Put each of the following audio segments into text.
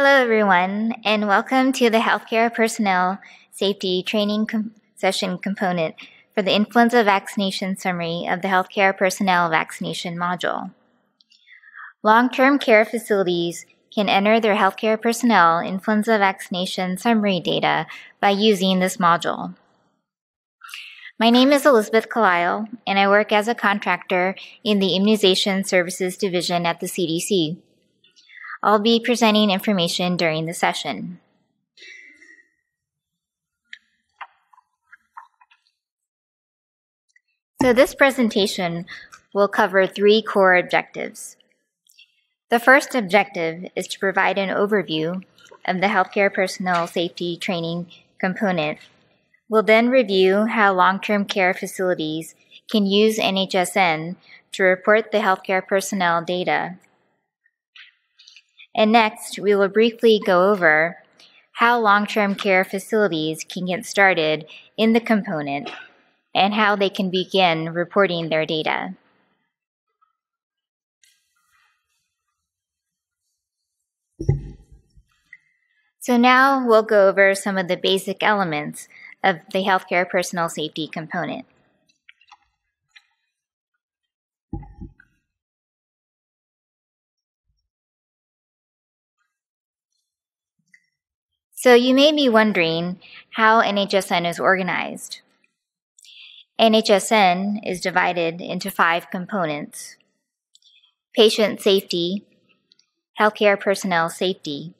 Hello, everyone, and welcome to the Healthcare Personnel Safety Training Session component for the Influenza Vaccination Summary of the Healthcare Personnel Vaccination Module. Long-term care facilities can enter their healthcare personnel influenza vaccination summary data by using this module. My name is Elizabeth Kalayil, and I work as a contractor in the Immunization Services Division at the CDC. I'll be presenting information during the session. So this presentation will cover three core objectives. The first objective is to provide an overview of the healthcare personnel safety training component. We'll then review how long-term care facilities can use NHSN to report the healthcare personnel data. And next, we will briefly go over how long-term care facilities can get started in the component and how they can begin reporting their data. So now we'll go over some of the basic elements of the healthcare personnel safety component. So you may be wondering how NHSN is organized. NHSN is divided into 5 components: patient safety, healthcare personnel safety,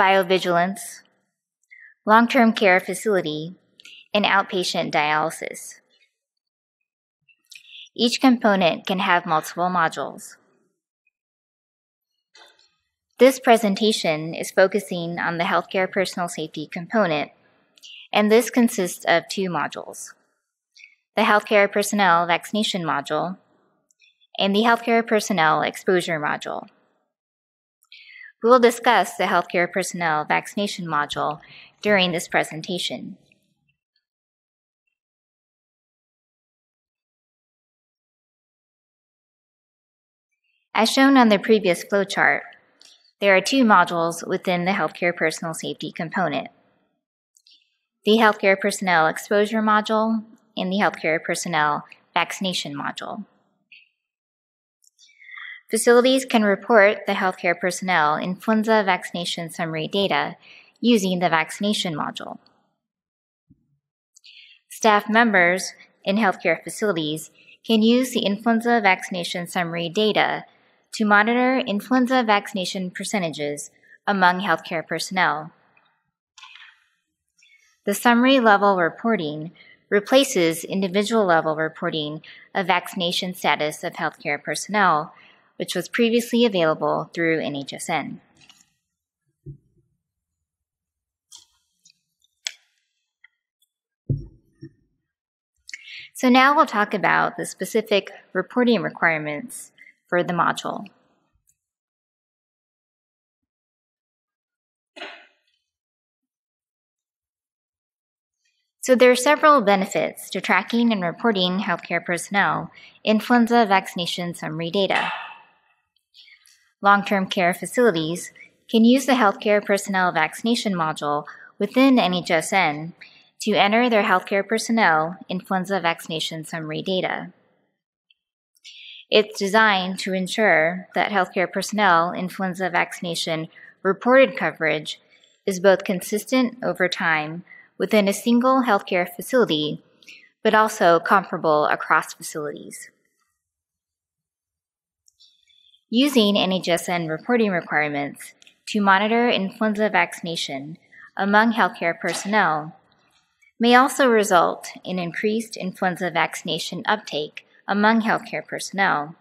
biovigilance, long-term care facility, and outpatient dialysis. Each component can have multiple modules. This presentation is focusing on the healthcare personal safety component, and this consists of 2 modules: the healthcare personnel vaccination module and the healthcare personnel exposure module. We will discuss the healthcare personnel vaccination module during this presentation. As shown on the previous flowchart, there are 2 modules within the healthcare personal safety component: the healthcare personnel exposure module and the healthcare personnel vaccination module. Facilities can report the healthcare personnel influenza vaccination summary data using the vaccination module. Staff members in healthcare facilities can use the influenza vaccination summary data to monitor influenza vaccination percentages among healthcare personnel. The summary level reporting replaces individual level reporting of vaccination status of healthcare personnel, which was previously available through NHSN. So now we'll talk about the specific reporting requirements for the module. So there are several benefits to tracking and reporting healthcare personnel influenza vaccination summary data. Long-term care facilities can use the healthcare personnel vaccination module within NHSN to enter their healthcare personnel influenza vaccination summary data. It's designed to ensure that healthcare personnel influenza vaccination reported coverage is both consistent over time within a single healthcare facility, but also comparable across facilities. Using NHSN reporting requirements to monitor influenza vaccination among healthcare personnel may also result in increased influenza vaccination uptake among healthcare personnel,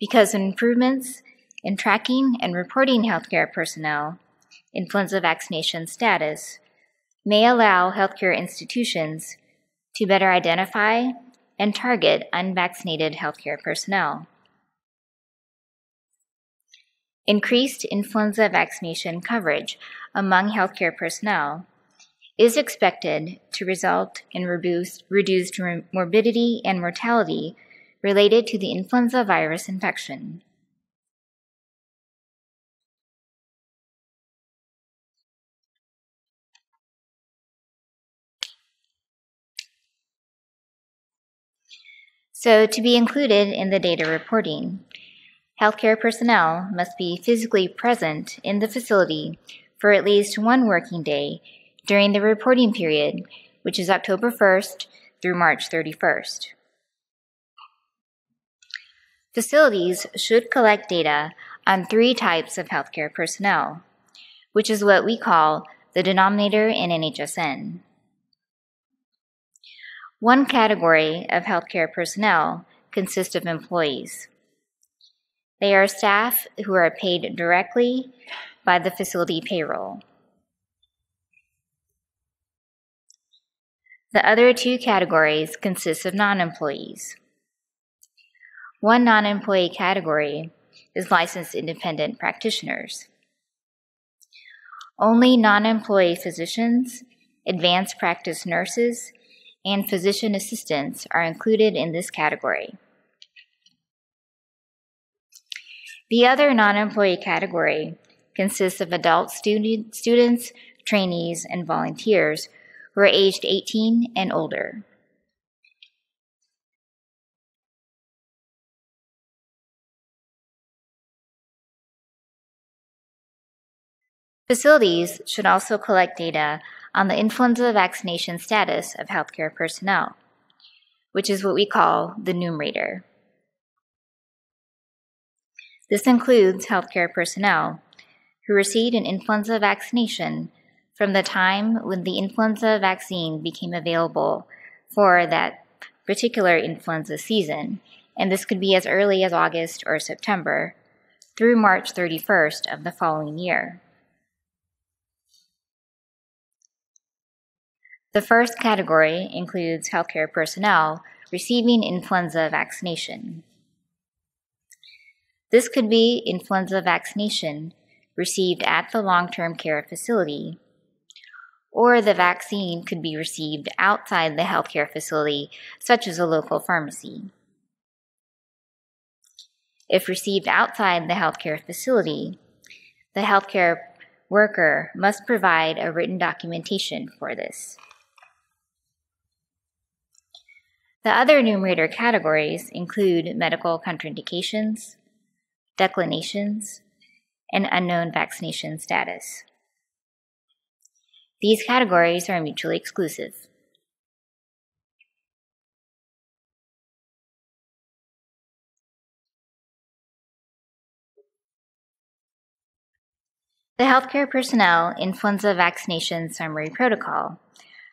because improvements in tracking and reporting healthcare personnel influenza vaccination status may allow healthcare institutions to better identify and target unvaccinated healthcare personnel. Increased influenza vaccination coverage among healthcare personnel is expected to result in reduced morbidity and mortality related to the influenza virus infection. So to be included in the data reporting, healthcare personnel must be physically present in the facility for at least one working day during the reporting period, which is October 1st through March 31st. Facilities should collect data on three types of healthcare personnel, which is what we call the denominator in NHSN. One category of healthcare personnel consists of employees. They are staff who are paid directly by the facility payroll. The other two categories consist of non-employees. One non-employee category is licensed independent practitioners. Only non-employee physicians, advanced practice nurses, and physician assistants are included in this category. The other non-employee category consists of adult students, trainees, and volunteers who are aged 18 and older. Facilities should also collect data on the influenza vaccination status of healthcare personnel, which is what we call the numerator. This includes healthcare personnel who received an influenza vaccination from the time when the influenza vaccine became available for that particular influenza season, and this could be as early as August or September, through March 31st of the following year. The first category includes healthcare personnel receiving influenza vaccination. This could be influenza vaccination received at the long-term care facility, or the vaccine could be received outside the healthcare facility, such as a local pharmacy. If received outside the healthcare facility, the healthcare worker must provide a written documentation for this. The other numerator categories include medical contraindications, declinations, and unknown vaccination status. These categories are mutually exclusive. The Healthcare Personnel Influenza Vaccination Summary Protocol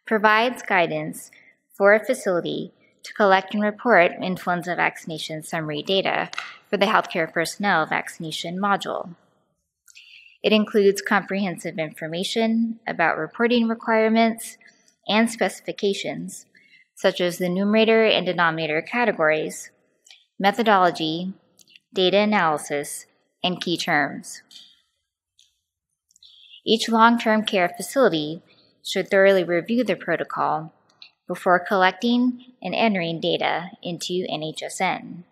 provides guidance for a facility to collect and report influenza vaccination summary data for the healthcare personnel vaccination module. It includes comprehensive information about reporting requirements and specifications, such as the numerator and denominator categories, methodology, data analysis, and key terms. Each long-term care facility should thoroughly review the protocol before collecting and entering data into NHSN.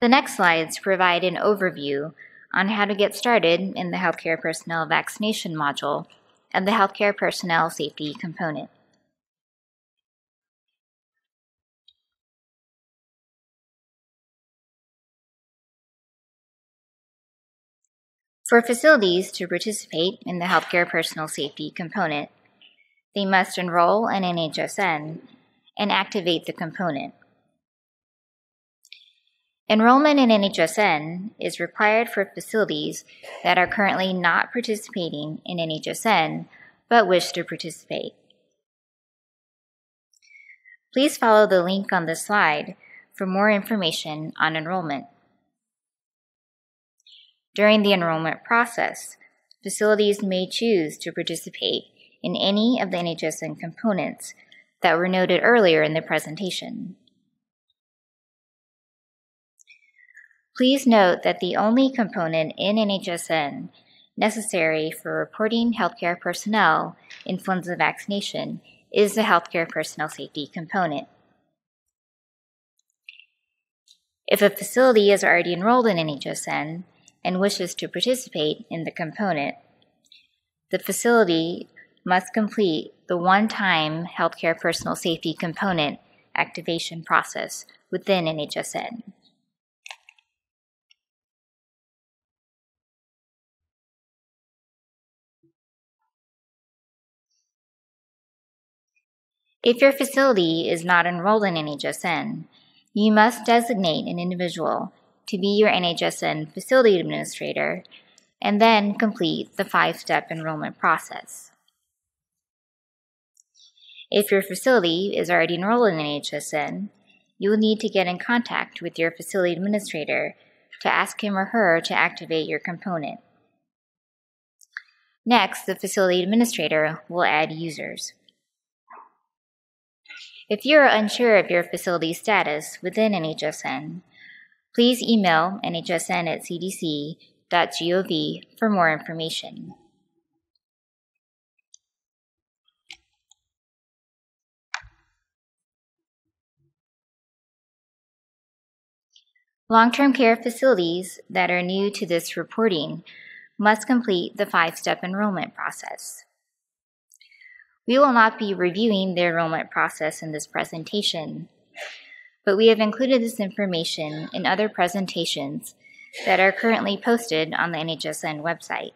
The next slides provide an overview on how to get started in the Healthcare Personnel Vaccination module and the Healthcare Personnel Safety component. For facilities to participate in the healthcare personal safety component, they must enroll in NHSN and activate the component. Enrollment in NHSN is required for facilities that are currently not participating in NHSN but wish to participate. Please follow the link on the slide for more information on enrollment. During the enrollment process, facilities may choose to participate in any of the NHSN components that were noted earlier in the presentation. Please note that the only component in NHSN necessary for reporting healthcare personnel influenza vaccination is the healthcare personnel safety component. If a facility is already enrolled in NHSN, and wishes to participate in the component. The facility must complete the one-time healthcare personal safety component activation process within NHSN. If your facility is not enrolled in NHSN, you must designate an individual to be your NHSN facility administrator and then complete the 5-step enrollment process. If your facility is already enrolled in NHSN, you will need to get in contact with your facility administrator to ask him or her to activate your component. Next, the facility administrator will add users. If you are unsure of your facility status within NHSN, please email nhsn@cdc.gov for more information. Long-term care facilities that are new to this reporting must complete the 5-step enrollment process. We will not be reviewing the enrollment process in this presentation, but we have included this information in other presentations that are currently posted on the NHSN website.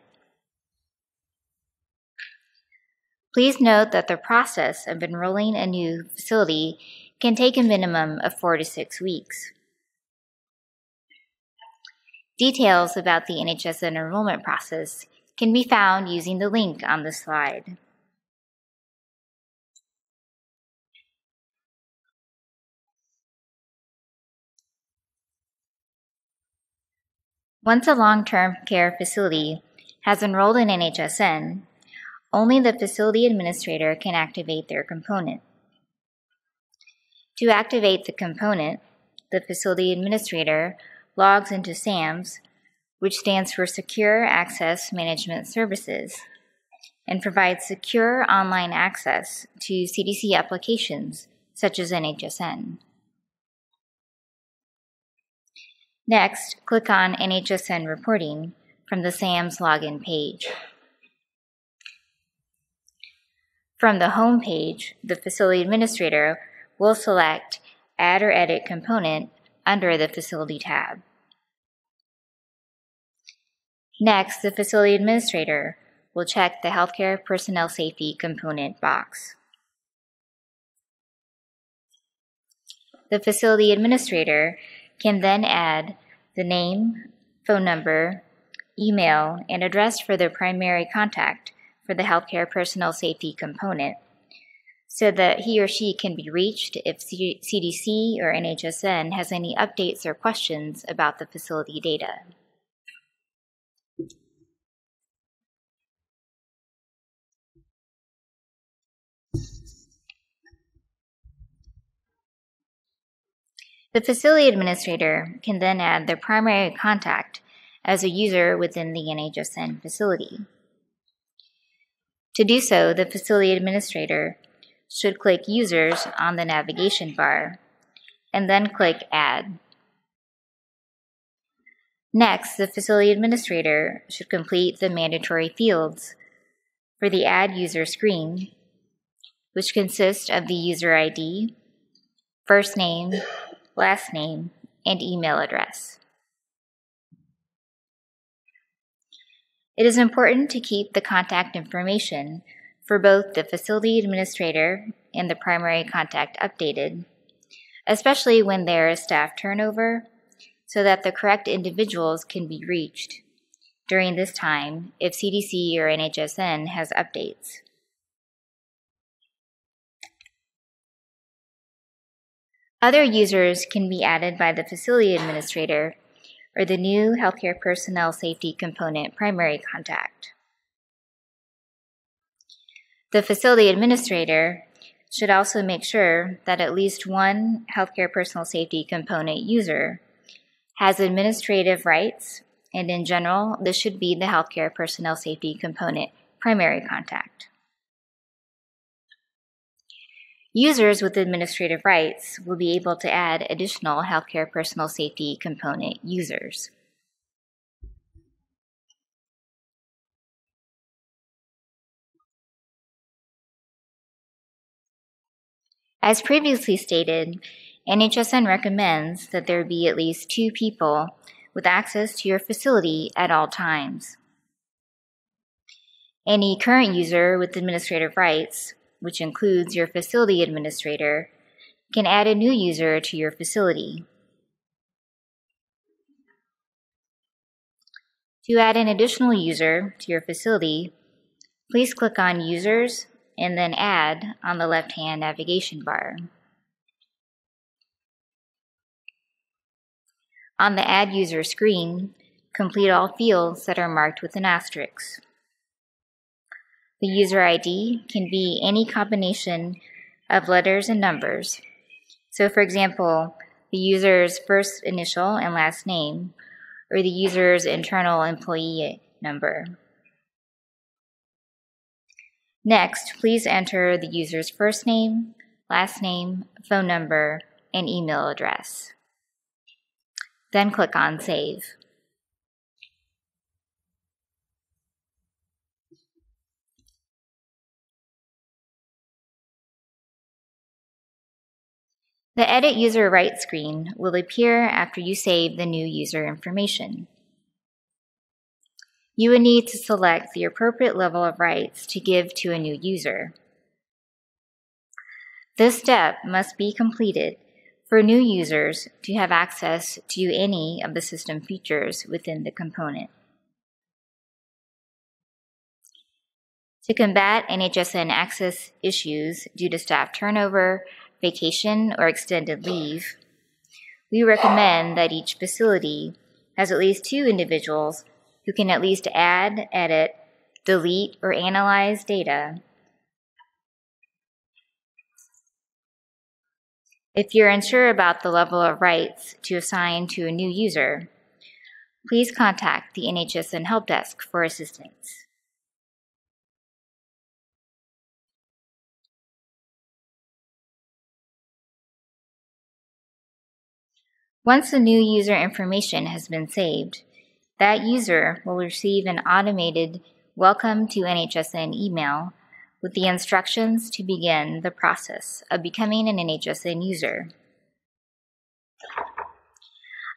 Please note that the process of enrolling a new facility can take a minimum of 4 to 6 weeks. Details about the NHSN enrollment process can be found using the link on the slide. Once a long-term care facility has enrolled in NHSN, only the facility administrator can activate their component. To activate the component, the facility administrator logs into SAMS, which stands for Secure Access Management Services, and provides secure online access to CDC applications such as NHSN. Next, click on NHSN Reporting from the SAMS login page. From the home page, the facility administrator will select Add or Edit Component under the Facility tab. Next, the facility administrator will check the Healthcare Personnel Safety Component box. The facility administrator can then add the name, phone number, email, and address for their primary contact for the healthcare personnel safety component so that he or she can be reached if CDC or NHSN has any updates or questions about the facility data. The facility administrator can then add their primary contact as a user within the NHSN facility. To do so, the facility administrator should click Users on the navigation bar and then click Add. Next, the facility administrator should complete the mandatory fields for the Add User screen, which consist of the user ID, first name, last name, and email address. It is important to keep the contact information for both the facility administrator and the primary contact updated, especially when there is staff turnover, so that the correct individuals can be reached during this time if CDC or NHSN has updates. Other users can be added by the facility administrator or the new Healthcare Personnel Safety Component primary contact. The facility administrator should also make sure that at least one Healthcare Personnel Safety Component user has administrative rights, and in general, this should be the Healthcare Personnel Safety Component primary contact. Users with administrative rights will be able to add additional healthcare personal safety component users. As previously stated, NHSN recommends that there be at least 2 people with access to your facility at all times. Any current user with administrative rights, which includes your facility administrator, can add a new user to your facility. To add an additional user to your facility, please click on Users and then Add on the left-hand navigation bar. On the Add User screen, complete all fields that are marked with an asterisk. The user ID can be any combination of letters and numbers. So, for example, the user's first initial and last name, or the user's internal employee number. Next, please enter the user's first name, last name, phone number, and email address. Then click on Save. The Edit User Rights screen will appear after you save the new user information. You will need to select the appropriate level of rights to give to a new user. This step must be completed for new users to have access to any of the system features within the component. To combat NHSN access issues due to staff turnover, vacation, or extended leave, we recommend that each facility has at least 2 individuals who can at least add, edit, delete, or analyze data. If you're unsure about the level of rights to assign to a new user, please contact the NHSN Help Desk for assistance. Once the new user information has been saved, that user will receive an automated Welcome to NHSN email with the instructions to begin the process of becoming an NHSN user.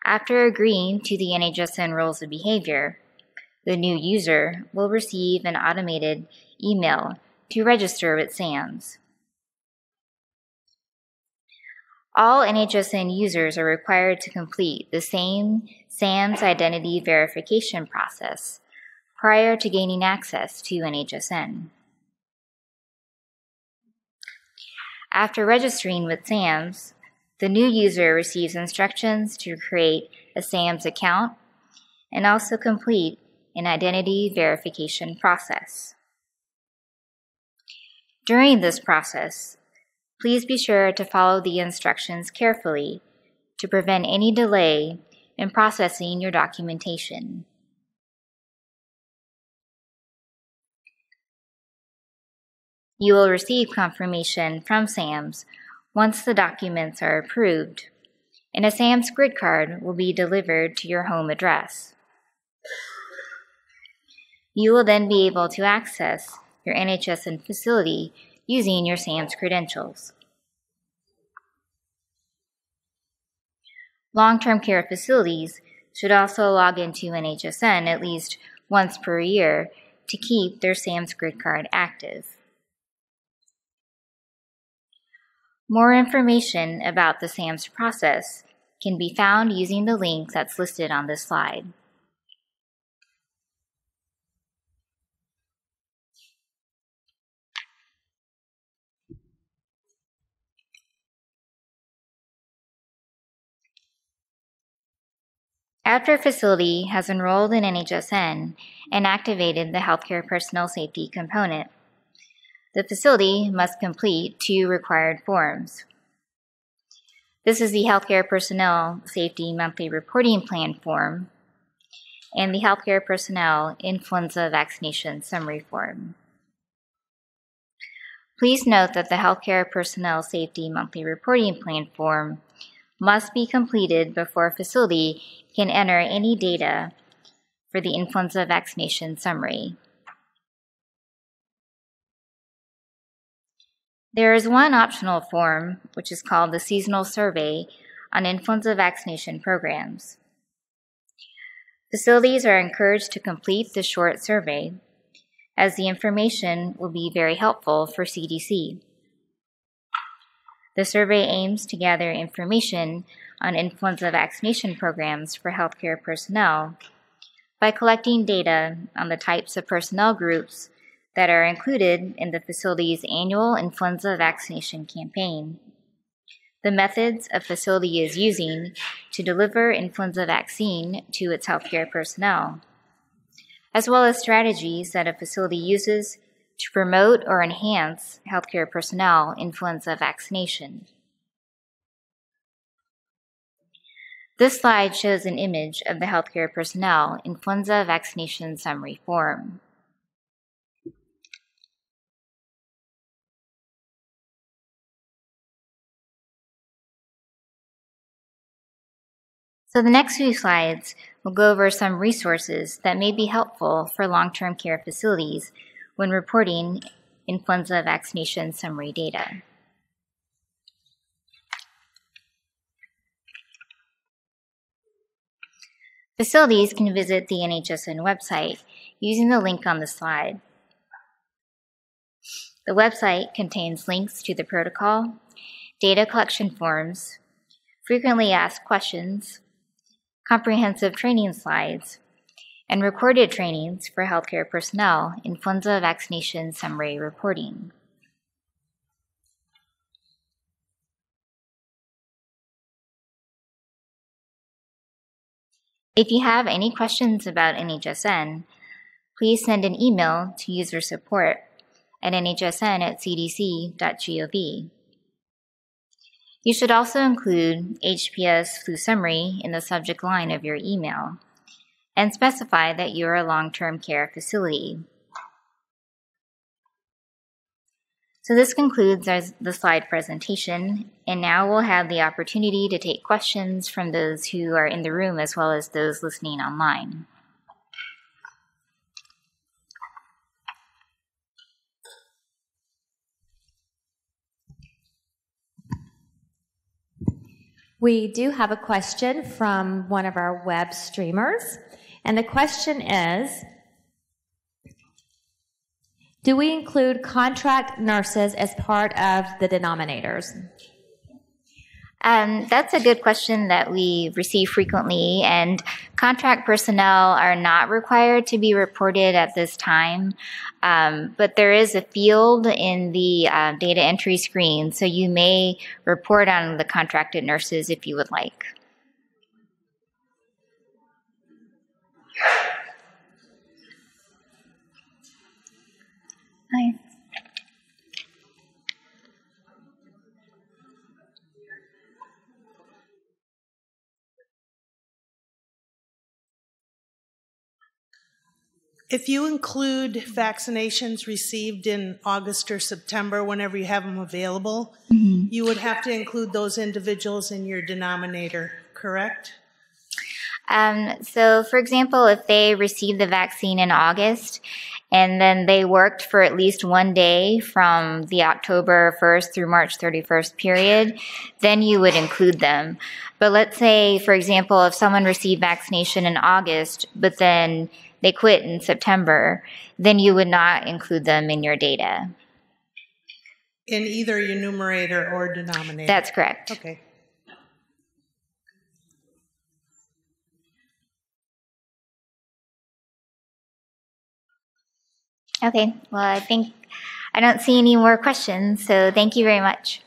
After agreeing to the NHSN Rules of Behavior, the new user will receive an automated email to register with SAMS. All NHSN users are required to complete the same SAMS identity verification process prior to gaining access to NHSN. After registering with SAMS, the new user receives instructions to create a SAMS account and also complete an identity verification process. During this process, please be sure to follow the instructions carefully to prevent any delay in processing your documentation. You will receive confirmation from SAMS once the documents are approved, and a SAMS grid card will be delivered to your home address. You will then be able to access your NHSN facility using your SAMS credentials. Long-term care facilities should also log into NHSN at least once per year to keep their SAMS grid card active. More information about the SAMS process can be found using the link that's listed on this slide. After a facility has enrolled in NHSN and activated the Healthcare Personnel Safety component, the facility must complete 2 required forms. This is the Healthcare Personnel Safety Monthly Reporting Plan form and the Healthcare Personnel Influenza Vaccination Summary form. Please note that the Healthcare Personnel Safety Monthly Reporting Plan form must be completed before a facility can enter any data for the influenza vaccination summary. There is one optional form, which is called the Seasonal Survey on Influenza Vaccination Programs. Facilities are encouraged to complete the short survey, as the information will be very helpful for CDC. The survey aims to gather information on influenza vaccination programs for healthcare personnel by collecting data on the types of personnel groups that are included in the facility's annual influenza vaccination campaign, the methods a facility is using to deliver influenza vaccine to its healthcare personnel, as well as strategies that a facility uses to promote or enhance healthcare personnel influenza vaccination. This slide shows an image of the healthcare personnel influenza vaccination summary form. So the next few slides will go over some resources that may be helpful for long-term care facilities when reporting influenza vaccination summary data. Facilities can visit the NHSN website using the link on the slide. The website contains links to the protocol, data collection forms, frequently asked questions, comprehensive training slides, and recorded trainings for healthcare personnel influenza vaccination summary reporting. If you have any questions about NHSN, please send an email to usersupport@nhsn.cdc.gov. You should also include HPS flu summary in the subject line of your email and specify that you are a long-term care facility. So this concludes the slide presentation, and now we'll have the opportunity to take questions from those who are in the room as well as those listening online. We do have a question from one of our web streamers, and the question is, do we include contract nurses as part of the denominators? That's a good question that we receive frequently, and contract personnel are not required to be reported at this time, but there is a field in the data entry screen, so you may report on the contracted nurses if you would like. Hi. If you include vaccinations received in August or September, whenever you have them available, you would have to include those individuals in your denominator, correct? So, for example, if they received the vaccine in August and then they worked for at least one day from the October 1st through March 31st period, then you would include them. But let's say, for example, if someone received vaccination in August, but then they quit in September, then you would not include them in your data. In either your numerator or denominator? That's correct. Okay. Okay, well, I don't see any more questions, so thank you very much.